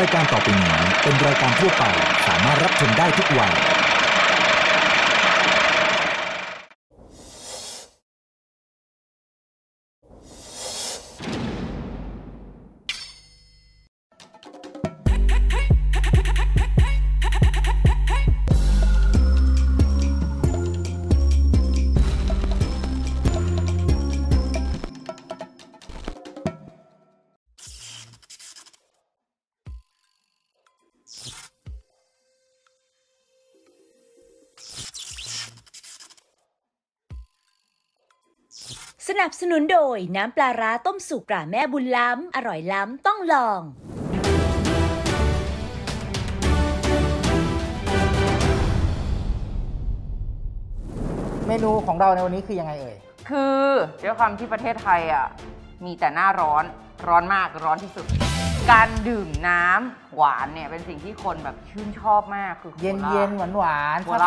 รายการต่อไปนี้เป็นรายการทั่วไปสามารถรับชมได้ทุกวัยสนับสนุนโดยน้ำปลาร้าต้มสุกตราแม่บุญล้ำอร่อยล้ำต้องลองเมนูของเราในวันนี้คือยังไงเอ่ยคือด้วยความที่ประเทศไทยอ่ะมีแต่หน้าร้อนร้อนมากร้อนที่สุดการดื่มน้ำหวานเนี่ยเป็นสิ่งที่คนแบบชื่นชอบมากคือเย็นเย็นหวานหวานโคลา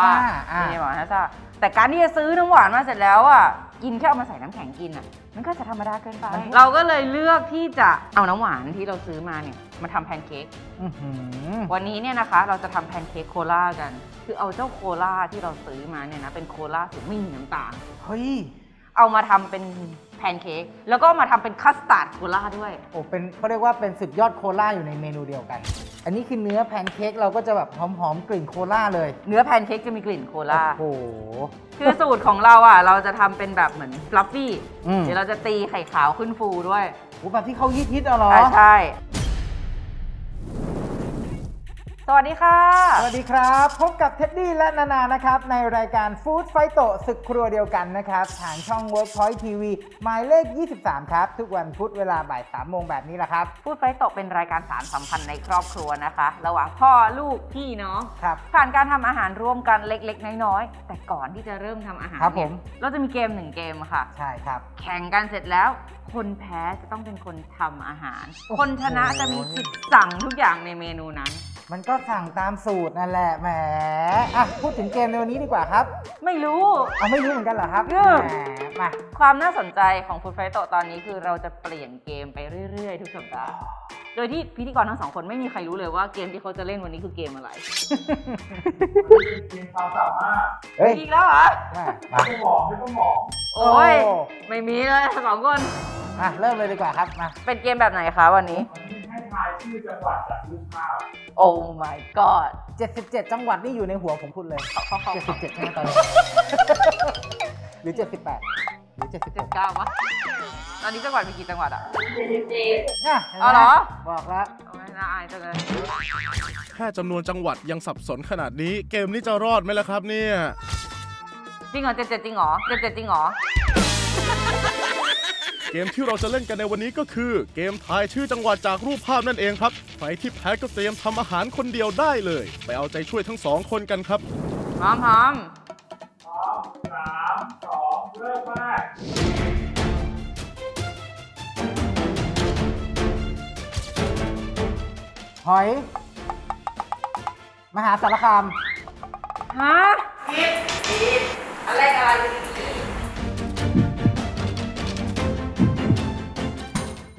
เย็นหวานนะจ๊ะแต่การที่จะซื้อน้ำหวานมาเสร็จแล้วอ่ะกินแค่เอามาใส่น้ำแข็งกินอ่ะมันก็จะธรรมดาเกินไปเราก็เลยเลือกที่จะเอาน้ำหวานที่เราซื้อมาเนี่ยมาทำแพนเค้กวันนี้เนี่ยนะคะเราจะทำแพนเค้กโคลากันคือเอาเจ้าโคลาที่เราซื้อมาเนี่ยนะเป็นโคลาสูตรไม่มีน้ำตาลเฮ้ยเอามาทำเป็นแพนเค้กแล้วก็มาทำเป็นคัสตาร์ดโคลาด้วยโอ้เป็นเขาเรียกว่าเป็นสุดยอดโคลาอยู่ในเมนูเดียวกันอันนี้คือเนื้อแพนเค้กเราก็จะแบบหอมๆกลิ่นโคลาเลยเนื้อแพนเค้กจะมีกลิ่นโคลาโอ้โหคือสูตรของเราอ่ะเราจะทำเป็นแบบเหมือนฟลัฟฟี่เดี๋ยวเราจะตีไข่ขาวขึ้นฟูด้วยโอ้แบบที่เขายิดๆเอาเหรอใช่สวัสดีค่ะสวัสดีครับพบกับเท็ดดี้และนานานะครับในรายการฟู้ดไฟโตศึกครัวเดียวกันนะครับทางช่อง Workpoint TV หมายเลข23ครับทุกวันพุธเวลาบ่าย3 โมงแบบนี้แหละครับฟู้ดไฟโตเป็นรายการสารสัมพันธ์ในครอบครัวนะคะระหว่างพ่อลูกพี่น้องครับผ่านการทำอาหารร่วมกันเล็กๆน้อยๆแต่ก่อนที่จะเริ่มทำอาหารครับผมเราจะมีเกม1 เกมค่ะใช่ครับแข่งกันเสร็จแล้วคนแพ้จะต้องเป็นคนทำอาหารคนชนะจะมีสิทธิ์สั่งทุกอย่างในเมนูนั้นมันก็สั่งตามสูตรนั่นแหละแหมอ่ะพูดถึงเกมในวันนี้ดีกว่าครับไม่รู้เอาไม่รู้เหมือนกันเหรอครับมาความน่าสนใจของฟู้ดไฟโตตอนนี้คือเราจะเปลี่ยนเกมไปเรื่อยๆทุกสัปดาห์โดยที่พิธีกรทั้ง2 คนไม่มีใครรู้เลยว่าเกมที่เขาจะเล่นวันนี้คือเกมอะไรเกมความสามารถเฮ้ยอีกแล้วเหรอไม่บอกไม่บอกโอ้ยไม่มีเลย2 คนมาเริ่มเลยดีกว่าครับมาเป็นเกมแบบไหนคะวันนี้ทายชื่อจังหวัดจากรูปภาพ Oh my god 77จังหวัดนี่อยู่ในหัวผมพูดเลย77ใช่ไหมตอนนี้หรือ78หรือ79วะตอนนี้จังหวัดมีกี่จังหวัดอ่ะ77น่ะอ๋อเหรอบอกแล้วน่าอายจังเลยแค่จำนวนจังหวัดยังสับสนขนาดนี้เกมนี้จะรอดไหมล่ะครับเนี่ยจริงเหรอ77จริงเหรอ77จริงเหรอเกมที่เราจะเล่นกันในวันนี้ก็คือเกมทายชื่อจังหวัดจากรูปภาพนั่นเองครับใครที่แพ้ก็เตรียมทำอาหารคนเดียวได้เลยไปเอาใจช่วยทั้ง2 คนกันครับพร้อมพร้อม3 2เริ่มมากหอยมหาสารคามฮะผิดอะไร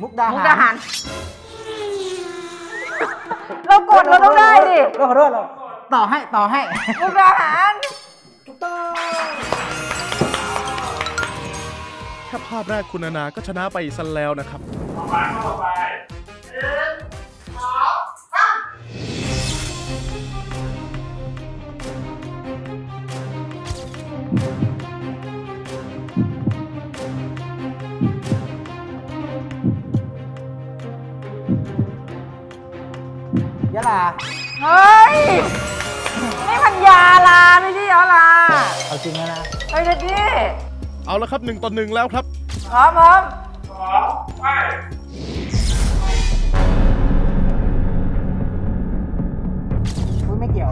มุกดาหารเรากดเราต้องได้ดิเราขอโทษเราต่อให้มุกดาหารถูกต้องแค่ภาพแรกคุณนานาก็ชนะไปซะแล้วนะครับต่อไป1 2 3ยะลาเฮ้ยนี่มันยาลาไม่ใช่ยาลาเอาจริงนะเฮ้ยดิเอาละครับ1 ต่อ 1แล้วครับพร้อมไปคุณไม่เกี่ยว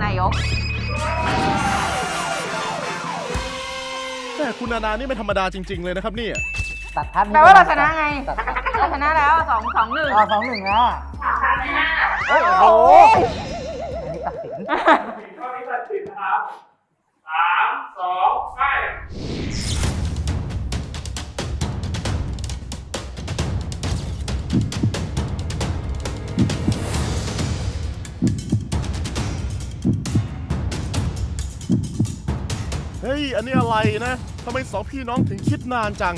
นายกแต่คุณนานานี่ไม่ธรรมดาจริงๆเลยนะครับนี่ตัดทันแปลว่าเราชนะไงเราชนะแล้ว2-1 2-1แล้ว โอ้โหอันนี้ตัดสินข้อนี้ตัดสินนะครับ3 2 ไปเฮ้ยอันนี้อะไรนะทำไมสองพี่น้องถึงคิดนานจัง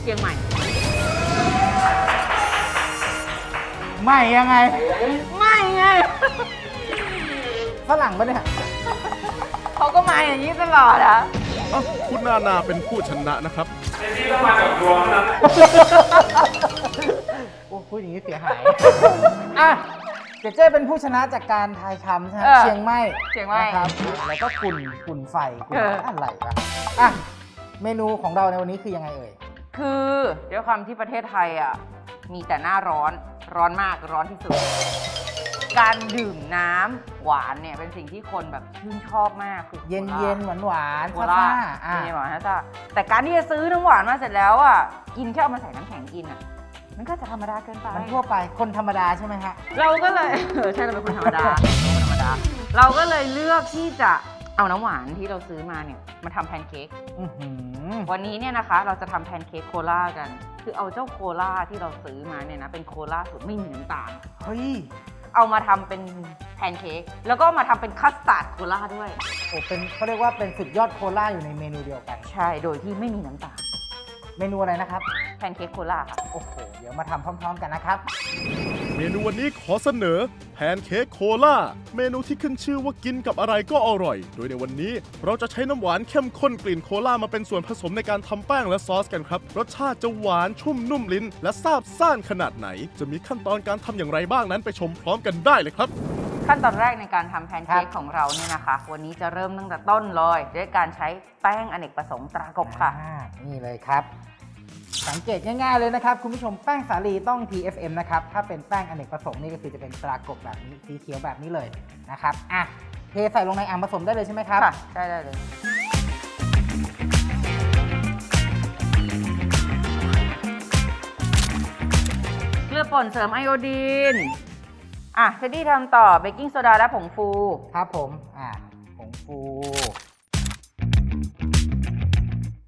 เชียงใหม่ใหม่ยังไงใหม่ไงฝรั่งปะเนี่ยเขาก็มาอย่างนี้ตลอดอ่ะคุณนานาเป็นผู้ชนะนะครับไอ้ที่ต้องมากับดวงนะโอ้พูดอย่างนี้เสียหายอ่ะเจเจเป็นผู้ชนะจากการทายคำใช่ไหมเชียงใหม่นะครับแล้วก็กุ่นไฟกุ่นอะไรวะอ่ะเมนูของเราในวันนี้คือยังไงเอ่ยคือด้วยความที่ประเทศไทยอ่ะมีแต่หน้าร้อนมากร้อนที่สุดการดื่มน้ำหวานเนี่ยเป็นสิ่งที่คนแบบชื่นชอบมากคือเย็นหวานซ่าหวานซ่าแต่การที่จะซื้อน้ำหวานมาเสร็จแล้วอ่ะกินแค่เอามาใส่น้ำแข็งกินอ่ะมันก็จะธรรมดาเกินไปมันทั่วไปคนธรรมดาใช่ไหมฮะเราก็เลยใช่เราเป็นคนธรรมดาเราก็เลยเลือกที่จะเอาน้ำหวานที่เราซื้อมาเนี่ยมาทำแพนเค้กวันนี้เนี่ยนะคะเราจะทำแพนเค้กโคลากันคือเอาเจ้าโคลาที่เราซื้อมาเนี่ยนะเป็นโคลาสูตรไม่มีน้ำตาลเฮ้ยเอามาทำเป็นแพนเค้กแล้วก็มาทำเป็นคัสตาร์ดโคลาด้วยโอ้เป็นเขาเรียกว่าเป็นสุดยอดโคลาอยู่ในเมนูเดียวกันใช่โดยที่ไม่มีน้ำตาลเมนูอะไรนะครับแพนเค้กโคลาค่ะโอ้โหเดี๋ยวมาทำพร้อมๆกันนะครับเมนูวันนี้ขอเสนอแพนเค้กโคลาเมนูที่ขึ้นชื่อว่ากินกับอะไรก็อร่อยโดยในวันนี้เราจะใช้น้ำหวานเข้มข้นกลิ่นโคลามาเป็นส่วนผสมในการทำแป้งและซอสกันครับรสชาติจะหวานชุ่มนุ่มลิ้นและซาบซ่านขนาดไหนจะมีขั้นตอนการทำอย่างไรบ้างนั้นไปชมพร้อมกันได้เลยครับขั้นตอนแรกในการทำแพนเค้กของเราเนี่ยนะคะวันนี้จะเริ่มตั้งแต่ต้นเลยด้วยการใช้แป้งอเนกประสงค์ตรากบค่ะนี่เลยครับสังเกตง่ายๆเลยนะครับคุณผู้ชมแป้งสาลีต้อง PFM นะครับถ้าเป็นแป้งอเนกประสงค์นี่ก็คือจะเป็นตรากบแบบนี้สีเขียวแบบนี้เลยนะครับอ่ะเทใส่ลงในอ่างผสมได้เลยใช่ไหมครับใช่ได้เลยเกลือป่นเสริมไอโอดีนอ่ะเทดดี้ทำต่อเบกกิ้งโซดาและผงฟูครับผมอ่ะผงฟู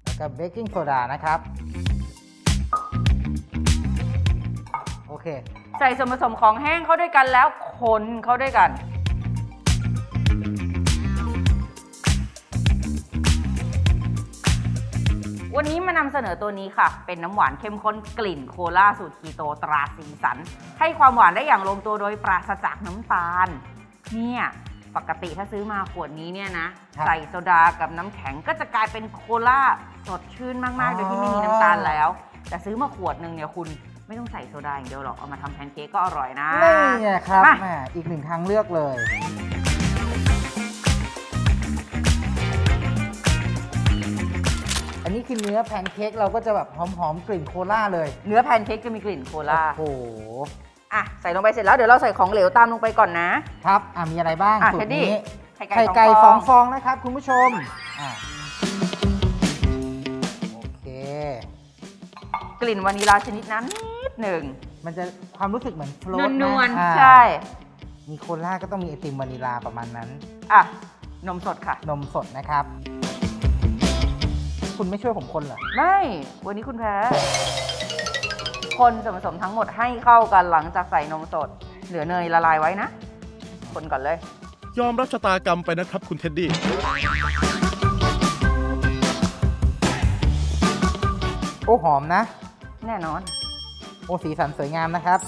แล้วก็เบกกิ้งโซดานะครับใส่ส่วนผสมของแห้งเข้าด้วยกันแล้วคนเข้าด้วยกันวันนี้มานำเสนอตัวนี้ค่ะเป็นน้ำหวานเข้มข้นกลิ่นโคลาสูตรคีโตตราสีสันให้ความหวานได้อย่างลงตัวโดยปราศจากน้ำตาลเนี่ยปกติถ้าซื้อมาขวดนี้เนี่ยนะใส่โซดากับน้ำแข็งก็จะกลายเป็นโคลาสดชื่นมากๆโดยที่ไม่มีน้ำตาลแล้วแต่ซื้อมาขวดหนึ่งเนี่ยคุณไม่ต้องใส่โซดาอย่างเดียวหรอกเอามาทำแพนเค้กก็อร่อยนะนี่ครับอีกหนึ่งทางเลือกเลยอันนี้คือเนื้อแพนเค้กเราก็จะแบบหอมๆกลิ่นโคลาเลยเนื้อแพนเค้กจะมีกลิ่นโคลาโอ้โหอ่ะใส่ลงไปเสร็จแล้วเดี๋ยวเราใส่ของเหลวตามลงไปก่อนนะครับอ่ะมีอะไรบ้างสูตรนี้ไข่ไก่2 ฟองนะครับคุณผู้ชมอ่ะโอเคกลิ่นวานิลาชนิดนั้นนิดหนึ่งมันจะความรู้สึกเหมือนโฟลว์นวลๆใช่มีโคลาก็ต้องมีไอติมวานิลาประมาณนั้นอ่ะนมสดค่ะนมสดนะครับคุณไม่ช่วยผมคนเหรอไม่วันนี้คุณแพ้คนส่วนผสมทั้งหมดให้เข้ากันหลังจากใส่นมสดเหลือเนยละลายไว้นะคนก่อนเลยยอมรับชะตากรรมไปนะครับคุณเท็ดดี้โอ้หอมนะแน่นอนโอ้สีสันสวยงามนะครับ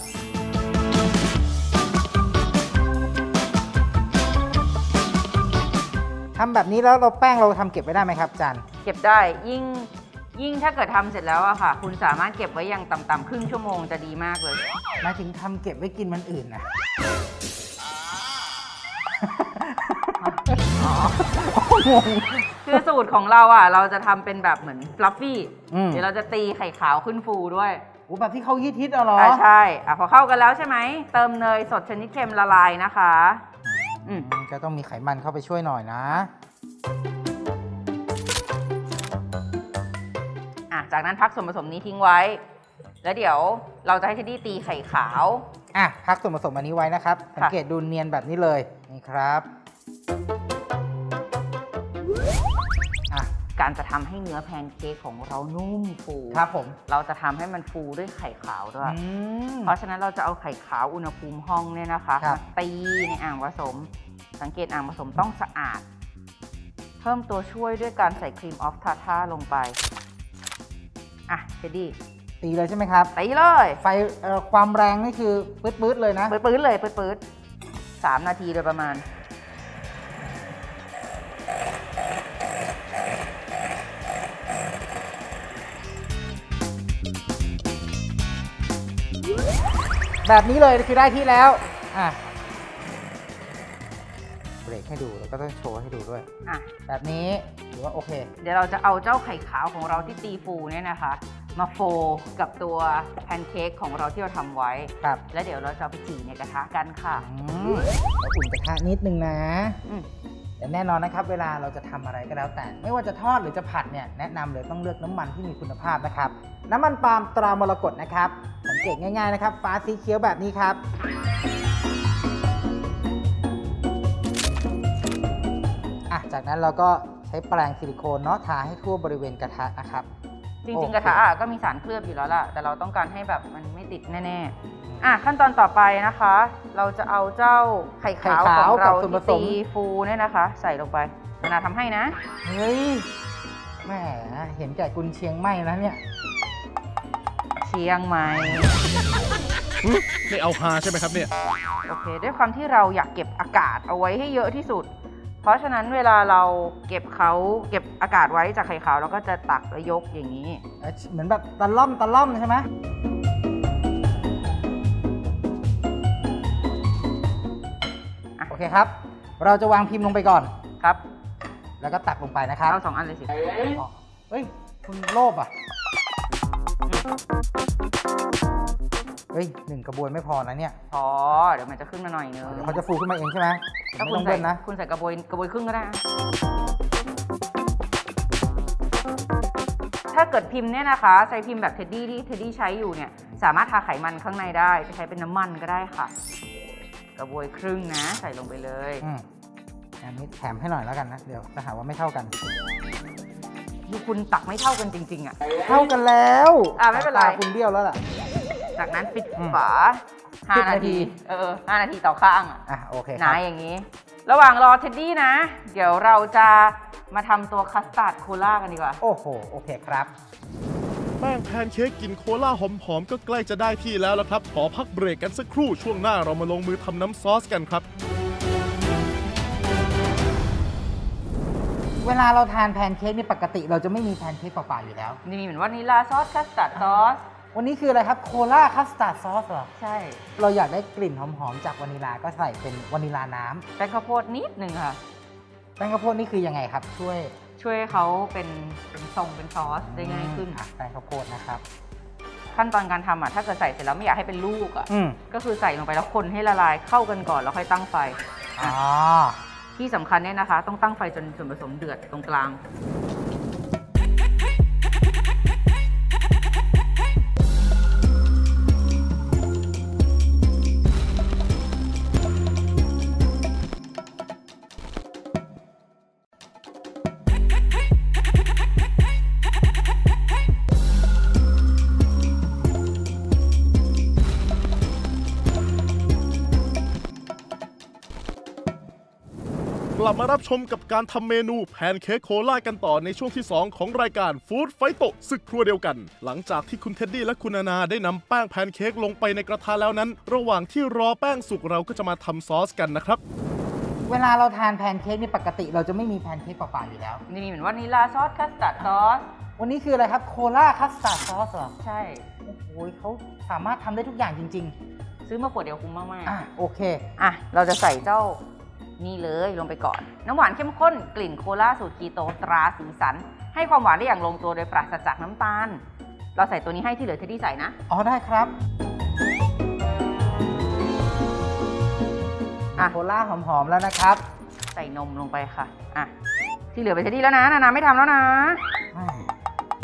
ทำแบบนี้แล้วเราแป้งเราทำเก็บไว้ได้ไหมครับจันเก็บได้ยิ่งถ้าเกิดทำเสร็จแล้วอะค่ะคุณสามารถเก็บไว้อย่างต่ำๆครึ่งชั่วโมงจะดีมากเลยมาถึงทำเก็บไว้กินมันอื่นนะคือสูตรของเราอ่ะเราจะทำเป็นแบบเหมือนฟลัฟฟี่เดี๋ยวเราจะตีไข่ขาวขึ้นฟูด้วยแบบที่เขายืดทิศเอาเหรอใช่พอเข้ากันแล้วใช่ไหมเติมเนยสดชนิดเค็มละลายนะคะ ก็ต้องมีไขมันเข้าไปช่วยหน่อยนะจากนั้นพักส่วนผสมนี้ทิ้งไว้แล้วเดี๋ยวเราจะให้เทดดี้ตีไข่ขาวพักส่วนผสมอันนี้ไว้นะครับสังเกตดูเนียนแบบนี้เลยนี่ครับการจะทำให้เนื้อแพนเค้กของเรานุ่มฟูครับผมเราจะทำให้มันฟูด้วยไข่ขาวด้วยเพราะฉะนั้นเราจะเอาไข่ขาวอุณหภูมิห้องเนี่ยนะคะตีในอ่างผสมสังเกตอ่างผสมต้องสะอาดเพิ่มตัวช่วยด้วยการใส่ครีมออฟทาท่าลงไปเทดดี้ตีเลยใช่ไหมครับตีเลยไฟความแรงนี่คือปื๊ดเลยนะปื๊ดเลยปื๊ด3 นาทีโดยประมาณแบบนี้เลยคือได้ที่แล้วเบรกให้ดูแล้วก็ต้องโชว์ให้ดูด้วยแบบนี้ถือว่าโอเคเดี๋ยวเราจะเอาเจ้าไข่ขาวของเราที่ตีฟูเนี่ยนะคะมาโฟกับตัวแพนเค้กของเราที่เราทำไว้ครับแล้วเดี๋ยวเราจะไปจี่ในกระทะกันค่ะเราอุ่นกระทะนิดนึงนะแต่แน่นอนนะครับเวลาเราจะทำอะไรก็แล้วแต่ไม่ว่าจะทอดหรือจะผัดเนี่ยแนะนำเลยต้องเลือกน้ำมันที่มีคุณภาพนะครับน้ำมันปาล์มตรามรกตนะครับสังเกตง่ายๆนะครับฟ้าสีเขียวแบบนี้ครับจากนั้นเราก็ใช้แปรงซิลิโคนเนาะทาให้ทั่วบริเวณกระทะนะครับจริงๆกระทะก็มีสารเคลือบอยู่แล้วล่ะแต่เราต้องการให้แบบมันไม่ติดแน่ๆขั้นตอนต่อไปนะคะเราจะเอาเจ้าไข่ขาวของเราตีฟูเนี่ยนะคะใส่ลงไปนาทำให้นะเฮ้ยแหมเห็นแก่กุนเชียงใหม่แล้วเนี่ยเชียงใหม่ไม่เอาฮาใช่ไหมครับเนี่ยโอเคด้วยความที่เราอยากเก็บอากาศเอาไว้ให้เยอะที่สุดเพราะฉะนั้นเวลาเราเก็บอากาศไว้จากไข่ขาวเราก็จะตักแล้วยกอย่างนี้เหมือนแบบตะล่อมใช่ไหมโอเคครับเราจะวางพิมพ์ลงไปก่อนครับแล้วก็ตักลงไปนะครับเอา2 อันเลยสิเฮ้ยคุณโลภเฮ้ย1 กระบวยไม่พอนะเนี่ยพอเดี๋ยวมันจะขึ้นมาหน่อยนึงเขาจะฟูขึ้นมาเองใช่ไหมถ้าคุณใส่นะคุณใส่กระบวยครึ่งก็ได้ถ้าเกิดพิมพ์เนี่ยนะคะใช้พิมพ์แบบเทดดี้ที่เทดดี้ใช้อยู่เนี่ยสามารถทาไขมันข้างในได้จะใช้เป็นน้ำมันก็ได้ค่ะกระบวยครึ่งนะใส่ลงไปเลยอันนี้แถมให้หน่อยแล้วกันนะเดี๋ยวจะหาว่าไม่เท่ากันคุณตักไม่เท่ากันจริงๆเท่ากันแล้วไม่เป็นไรคุณเบี้ยวแล้วล่ะจากนั้นปิดฝา5 นาที5 นาทีต่อข้างโอเคหนาอย่างนี้ระหว่างรอเทดดี้นะเดี๋ยวเราจะมาทำตัวคัสตาร์ดโคล่ากันดีกว่าโอ้โหโอเคครับแป้งแพนเค้กกลิ่นโคล่าหอมๆก็ใกล้จะได้ที่แล้วละครับขอพักเบรกกันสักครู่ช่วงหน้าเรามาลงมือทำน้ำซอสกันครับเวลาเราทานแพนเค้กนี่ปกติเราจะไม่มีแพนเค้กเปล่าๆอยู่แล้วนี่เหมือนวานิลาซอสคัสตาร์ดซอสวันนี้คืออะไรครับโคล่าคัสตาร์ดซอสเหรอใช่เราอยากได้กลิ่นหอมๆจากวานิลาก็ใส่เป็นวานิลาน้ำแป้งข้าวโพดนิดหนึ่งค่ะแป้งข้าวโพดนี่คือยังไงครับช่วยเขาเป็นทรงเป็นซอสได้ง่ายขึ้นแป้งข้าวโพดนะครับขั้นตอนการทำถ้าเกิดใส่เสร็จแล้วไม่อยากให้เป็นลูกก็คือใส่ลงไปแล้วคนให้ละลายเข้ากันก่อนแล้วค่อยตั้งไฟที่สำคัญเนี่ยนะคะต้องตั้งไฟจนส่วนผสมเดือดตรงกลางกลับมารับชมกับการทำเมนูแพนเค้กโคล่ากันต่อในช่วงที่2ของรายการฟู้ดไฟโตศึกครัวเดียวกันหลังจากที่คุณเท็ดดี้และคุณนานาได้นำแป้งแพนเค้กลงไปในกระทะแล้วนั้นระหว่างที่รอแป้งสุกเราก็จะมาทำซอสกันนะครับเวลาเราทานแพนเค้กนี่ปกติเราจะไม่มีแพนเค้กเปล่าๆอยู่แล้วนี่เหมือนวานิลาซอสคัสตาร์ดซอสวันนี้คืออะไรครับโคล่าคัสตาร์ดซอสเหรอใช่โอ้ยเขาสามารถทำได้ทุกอย่างจริงๆซื้อมาขวดเดียวคุ้มมากๆโอเคเราจะใส่เจ้านี่เลยลงไปก่อนน้ำหวานเข้มข้นกลิ่นโคล่าสูตรคีโตตราสีสันให้ความหวานได้อย่างลงตัวโดยปราศจากน้ำตาลเราใส่ตัวนี้ให้ที่เหลือเทดดี้ใส่นะได้ครับ โคล่าหอมๆแล้วนะครับใส่นมลงไปค่ะอ่ะที่เหลือไปใช้ดีแล้วนะนาไม่ทำแล้วนะ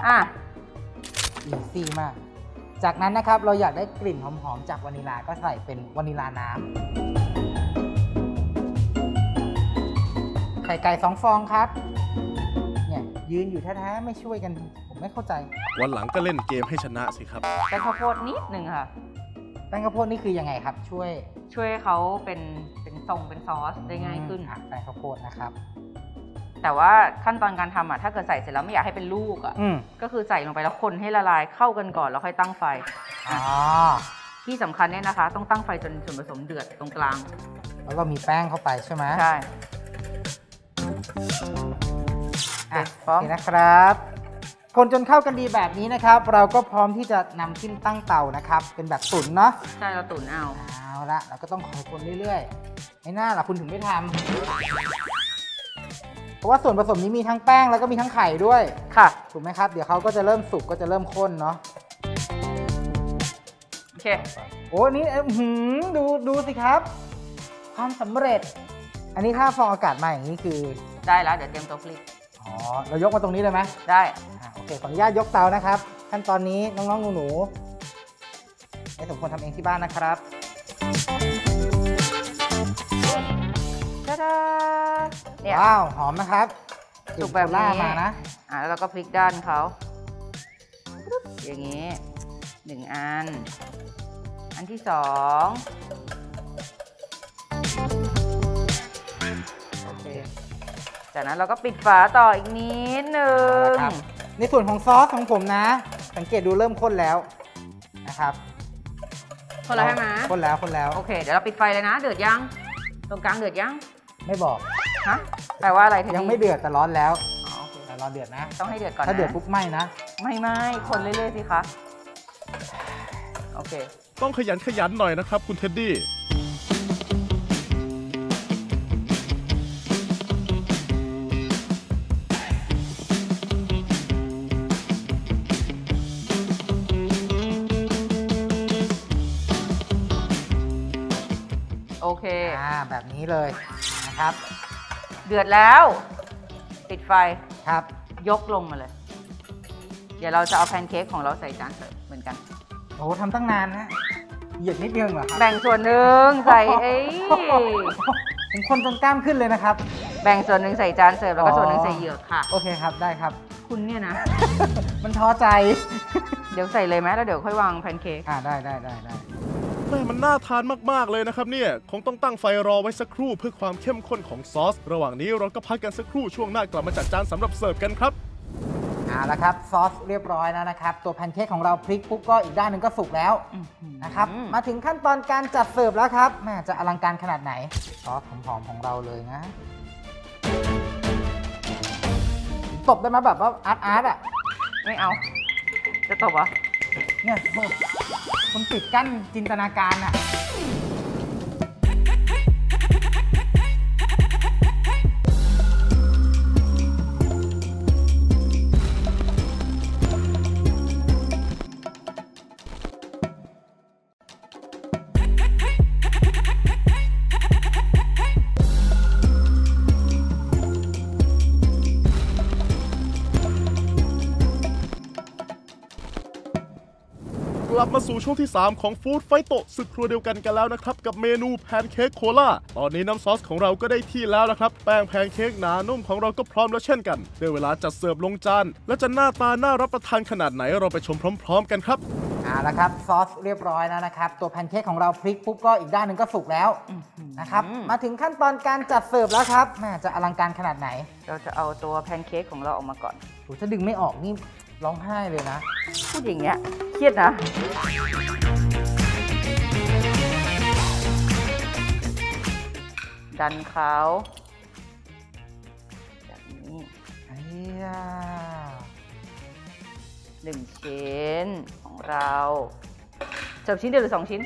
อ่ะอีซี่มากจากนั้นนะครับเราอยากได้กลิ่นหอมๆจากวานิลาก็ใส่เป็นวานิลาน้ำไข่ไก่2ฟองครับเนี่ยยืนอยู่แท้ๆไม่ช่วยกันผมไม่เข้าใจวันหลังก็เล่นเกมให้ชนะสิครับแป้งข้าวโพดนิดนึงค่ะแป้งข้าวโพดนี่คือยังไงครับช่วยเขาเป็นทรงเป็นซอสได้ง่ายขึ้นค่ะแป้งข้าวโพดนะครับแต่ว่าขั้นตอนการทำอ่ะถ้าเกิดใส่เสร็จแล้วไม่อยากให้เป็นลูกอ่ะก็คือใส่ลงไปแล้วคนให้ละลายเข้ากันก่อนแล้วค่อยตั้งไฟที่สำคัญเนี่ยนะคะต้องตั้งไฟจนส่วนผสมเดือดตรงกลางแล้วก็มีแป้งเข้าไปใช่ไหมใช่พร้อมนะครับคนจนเข้ากันดีแบบนี้นะครับเราก็พร้อมที่จะนำขึ้นตั้งเตานะครับเป็นแบบตุ๋นเนาะใช่เราตุ๋นเอาละเราก็ต้องคอยคนเรื่อยๆไม่น่าล่ะคุณถึงไม่ทำเพราะว่าส่วนผสมนี้มีทั้งแป้งแล้วก็มีทั้งไข่ด้วยค่ะถูกไหมครับเดี๋ยวเขาก็จะเริ่มสุกก็จะเริ่มข้นเนาะโอเคโอ้นี่ดูสิครับความสำเร็จอันนี้ถ้าฟองอากาศมาอย่างนี้คือได้แล้วเดี๋ยวเตรียมตัวฟลิปอ๋อเรายกมาตรงนี้เลยไหมได้โอเคขออนุญาตยกเตานะครับขั้นตอนนี้น้องๆหนูๆไม่สมควรทำเองที่บ้านนะครับตาดาว้าวหอมนะครับสุกแบบนี้มานะแล้วเราก็พลิกด้านเขาอย่างนี้1อันที่2โอเคจากนั้นเราก็ปิดฝาต่ออีกนิดนึงในส่วนของซอสของผมนะสังเกตดูเริ่มข้นแล้วนะครับข้นแล้วใช่ไหมข้นแล้วโอเคเดี๋ยวเราปิดไฟเลยนะเดือดยังตรงกลางเดือดยังไม่บอกฮะแปลว่าอะไรทีนี้ยังไม่เดือดแต่ร้อนแล้วแต่ร้อนเดือดนะต้องให้เดือดก่อนถ้าเดือดปุ๊บไหม้นะไม่คนเรื่อยๆสิคะโอเคต้องขยันหน่อยนะครับคุณเท็ดดี้โอเคแบบนี้เลยนะครับเดือดแล้วปิดไฟครับยกลงมาเลยเดี๋ยวเราจะเอาแพนเค้กของเราใส่จานเสิร์ฟเหมือนกันโอ้ทำตั้งนานนะเหยียดนิดเดียวเหรอแบ่งส่วนหนึ่งใส่ผมคนจนกล้ามขึ้นเลยนะครับแบ่งส่วนหนึ่งใส่จานเสิร์ฟแล้วก็ส่วนหนึ่งใส่เหยือกค่ะโอเคครับได้ครับคุณเนี่ยนะมันท้อใจเดี๋ยวใส่เลยไหมแล้วเดี๋ยวค่อยวางแพนเค้กได้มันน่าทานมากๆเลยนะครับเนี่ยคงต้องตั้งไฟรอไว้สักครู่เพื่อความเข้มข้นของซอสระหว่างนี้เราก็พักกันสักครู่ช่วงหน้ากลับมาจัดจานสำหรับเสิร์ฟกันครับเอาละครับซอสเรียบร้อยแล้วนะครับตัวแพนเค้กของเราพลิกปุ๊บก็อีกด้านหนึ่งก็สุกแล้วนะครับมาถึงขั้นตอนการจัดเสิร์ฟแล้วครับแม่จะอลังการขนาดไหนซอสหอมๆของเราเลยนะตบได้ไหมแบบว่าอาร์ตอ่ะไม่เอาจะตบเหรอเนี่ยคนปิดกั้นจินตนาการอ่ะกลับมาสู่ช่วงที่3ของฟู้ดไฟโตะศึกครัวเดียวกันแล้วนะครับกับเมนูแพนเค้กโคล่าตอนนี้น้ำซอสของเราก็ได้ที่แล้วนะครับแป้งแพนเค้กหนานุ่มของเราก็พร้อมแล้วเช่นกันได้เวลาจัดเสิร์ฟลงจานและจะหน้าตาน่ารับประทานขนาดไหนเราไปชมพร้อมๆกันครับเอาละครับซอสเรียบร้อยแล้วนะครับตัวแพนเค้กของเราพลิกปุ๊บก็อีกด้านหนึ่งก็สุกแล้วนะครับมาถึงขั้นตอนการจัดเสิร์ฟแล้วครับแม่จะอลังการขนาดไหนเราจะเอาตัวแพนเค้กของเราออกมาก่อนถ้าดึงไม่ออกนี่ร้องไห้เลยนะพูดอย่างเงี้ยเครียดนะดันเขาแบบนี้1ชิ้นของเราเสิร์ฟชิ้นเดียวหรือ2ชิ้น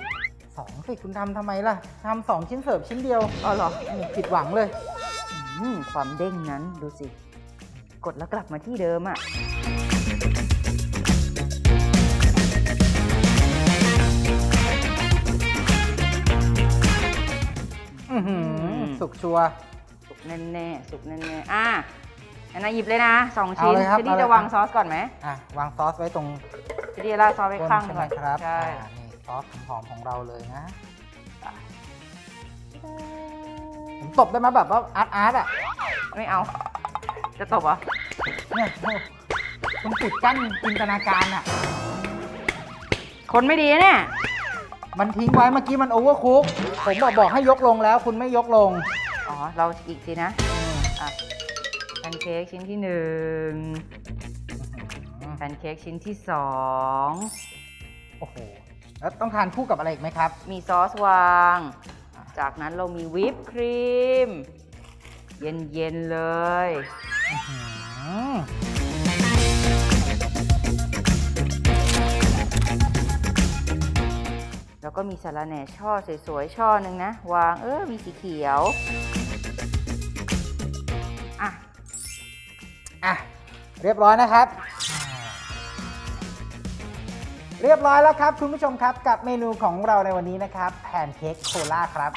2สิคุณทำไมล่ะทำ2ชิ้นเสิร์ฟชิ้นเดียวอ๋อเหรอผิดหวังเลยความเด้งนั้นดูสิกดแล้วกลับมาที่เดิมอ่ะ สุกชัวสุกแน่ๆสุกแน่ๆอันนั้นหยิบเลยนะสองชิ้นทีนี้จะวางซอสก่อนไหมวางซอสไว้ตรงทีนี้ราดซอสไว้ข้างก่อนครับนี่ซอสหอมของเราเลยนะผมตบได้ไหมแบบว่าอาร์ตอ่ะไม่เอาจะตบเหรอเนี่ยมันติดกั้นจินตนาการอ่ะคนไม่ดีเนี่ยมันทิ้งไว้เมื่อกี้มันโอเวอร์คุกผมบอกให้ยกลงแล้วคุณไม่ยกลงอ๋อเราอีกทีนะแพนเค้กชิ้นที่1แพนเค้กชิ้นที่2โอ้โหแล้วต้องทานคู่กับอะไรอีกไหมครับมีซอสวางจากนั้นเรามีวิปครีมเย็นๆเลยแล้วก็มีสาระแหน่ช่อสวยๆช่อหนึ่งนะวางมีสีเขียวเรียบร้อยนะครับเรียบร้อยแล้วครับคุณผู้ชมครับกับเมนูของเราในวันนี้นะครับแพนเค้กโคล่าครับ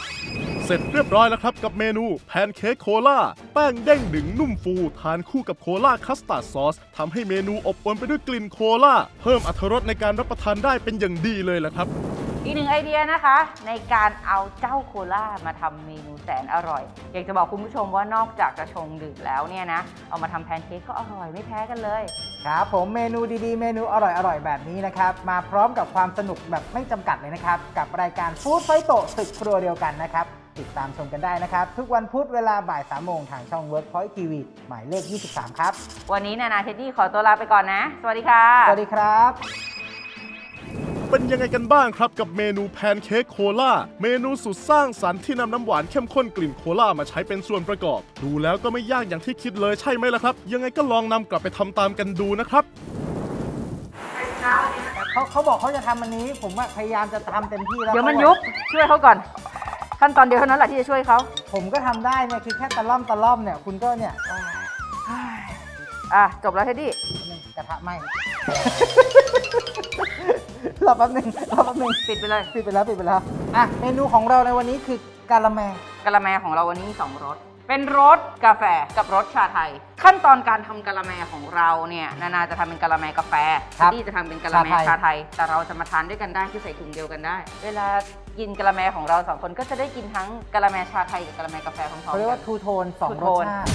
เสร็จเรียบร้อยแล้วครับกับเมนูแพนเค้กโคล่าแป้งเด้งดึงนุ่มฟูทานคู่กับโคล่าคัสตาร์ดซอสทำให้เมนูอบอวลไปด้วยกลิ่นโคล่าเพิ่มอรรถรสในการรับประทานได้เป็นอย่างดีเลยแหละครับอีกหนึ่งไอเดียนะคะในการเอาเจ้าโคล่ามาทำเมนูแสนอร่อยอยากจะบอกคุณผู้ชมว่านอกจากจะชงดื่มแล้วเนี่ยนะเอามาทำแพนเค้กก็อร่อยไม่แพ้กันเลยครับผมเมนูดีๆเมนูอร่อยๆแบบนี้นะครับมาพร้อมกับความสนุกแบบไม่จำกัดเลยนะครับกับรายการฟู้ดไฟโต้ศึกครัวเดียวกันนะครับติดตามชมกันได้นะครับทุกวันพุธเวลาบ่าย3 โมงทางช่อง Workpoint TV หมายเลข23ครับวันนี้นานาเท็ดดี้ขอตัวลาไปก่อนนะสวัสดีค่ะสวัสดีครับเป็นยังไงกันบ้างครับกับเมนูแพนเค้กโคล่าเมนูสุดสร้างสรรค์ที่นำน้ำหวานเข้มข้นกลิ่นโคล่ามาใช้เป็นส่วนประกอบดูแล้วก็ไม่ยากอย่างที่คิดเลยใช่ไหมล่ะครับยังไงก็ลองนำกลับไปทำตามกันดูนะครับเขาบอกเขาจะทำอันนี้ผมพยายามจะทำเต็มที่แล้วเดี๋ยวมันยุบช่วยเขาก่อนขั้นตอนเดียวเท่านั้นแหละที่จะช่วยเขาผมก็ทำได้เนี่ยคือแค่ตะล่อมเนี่ยคุณก็เนี่ยจบแล้วเท็ดดี้กระทะไหมรอแป๊บนึงปิดไปแล้วเมนูของเราในวันนี้คือกะละแมของเราวันนี้มี2รสเป็นรสกาแฟกับรสชาไทยขั้นตอนการทำกะละแมของเราเนี่ยนานาจะทำเป็นกะละแมกาแฟที่จะทำเป็นกะละแมชาไทยแต่เราจะมาทานด้วยกันได้ที่ใส่ถุงเดียวกันได้เวลากินกะละแมของเรา2คนก็จะได้กินทั้งกะละแมชาไทยกับกะละแมกาแฟของเขาเรียกว่าทูโทน2รสชาติ